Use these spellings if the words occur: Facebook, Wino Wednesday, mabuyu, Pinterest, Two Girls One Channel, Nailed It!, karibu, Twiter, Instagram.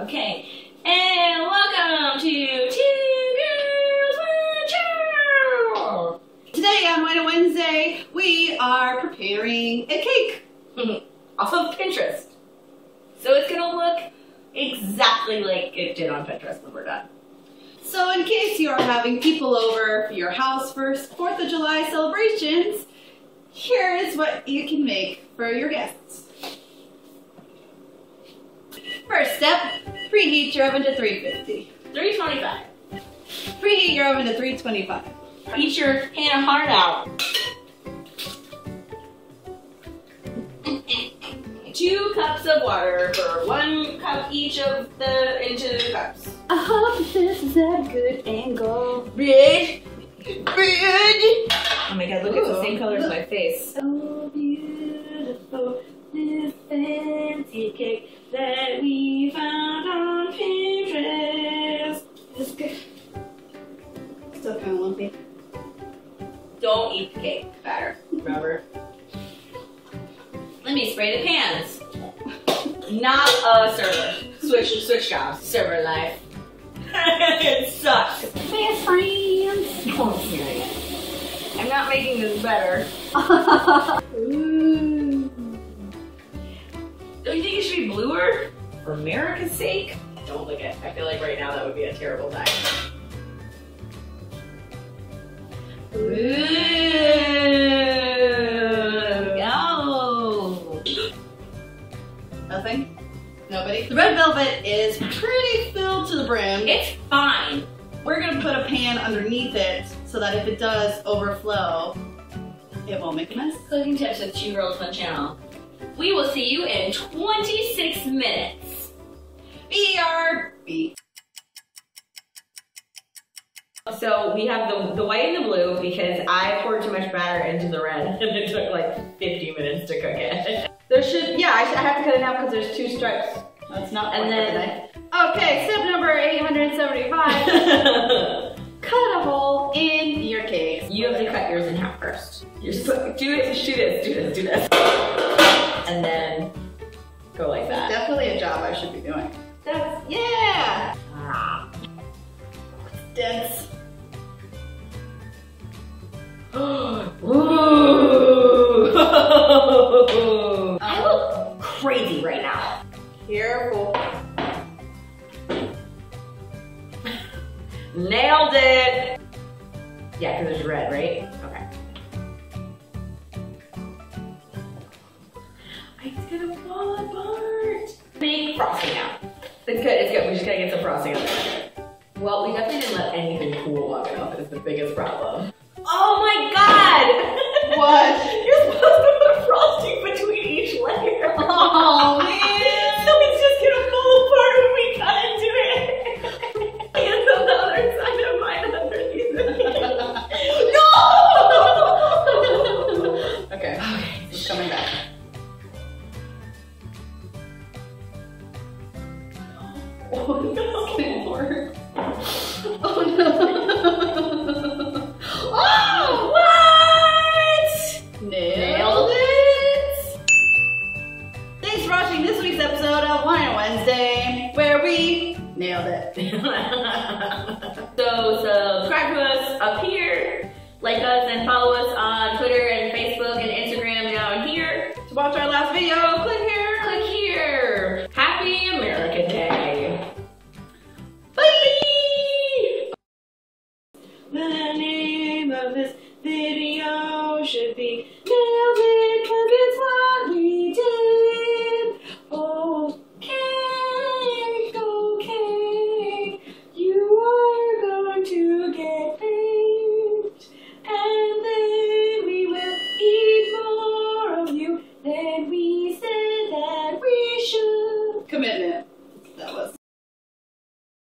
Okay, and welcome to Two Girls One Channel! Today on Wino Wednesday, we are preparing a cake off of Pinterest. So it's gonna look exactly like it did on Pinterest when we're done. So in case you are having people over for your house for 4th of July celebrations, here is what you can make for your guests. First step, preheat your oven to 350. 325. Preheat your oven to 325. Eat your hand hard out. Two cups of water for 1 cup each of the into the cups. I hope this is at a good angle. Bridge! Bridge! Oh my god, look, ooh, it's the same color as my face. So beautiful, this fancy cake that we found on Pinterest. It's good. Still kind of lumpy. Don't eat the cake batter, Robert. Let me spray the pans. Not a server. Switch jobs. Server life. It sucks. Fast friends. Oh, I'm serious. I'm not making this better. Ooh. Don't you think it should be bluer? For America's sake? Don't look at it. I feel like right now that would be a terrible diet. Nothing? Nobody? The red velvet is pretty filled to the brim. It's fine. We're gonna put a pan underneath it so that if it does overflow, it won't make a mess. Cooking tips with Two Girls One Channel. We will see you in 26 minutes. BRB. So we have the white and the blue because I poured too much batter into the red and it took like 50 minutes to cook it. There should, yeah, I have to cut it out because there's 2 stripes. That's not and then, okay, step number 875. Cut a hole in your cake. You have to cut yours in half first. You're supposed to do this. And then go like that. That's definitely a job I should be doing. That's, yeah! It's dense. Ooh. I look crazy right now. Careful. Nailed it! Yeah, because it's red, right? Okay. It's gonna fall apart. Big frosting now. It's good, it's good. We just gotta get some frosting on there. Well, we definitely didn't let anything cool up enough is the biggest problem. Oh my god! What? You're supposed to put frosting between each layer. Oh man! So it's just gonna fall apart when we cut into it. It's on the other side of mine underneath the thing. No! Okay. It's coming back. Oh no! It didn't work. Oh no! Oh, what? Nailed it! Thanks for watching this week's episode of Wino Wednesday, where we nailed it. So subscribe to us up here, like us and follow us on Twitter and Facebook and Instagram down here. To watch our last video, click here.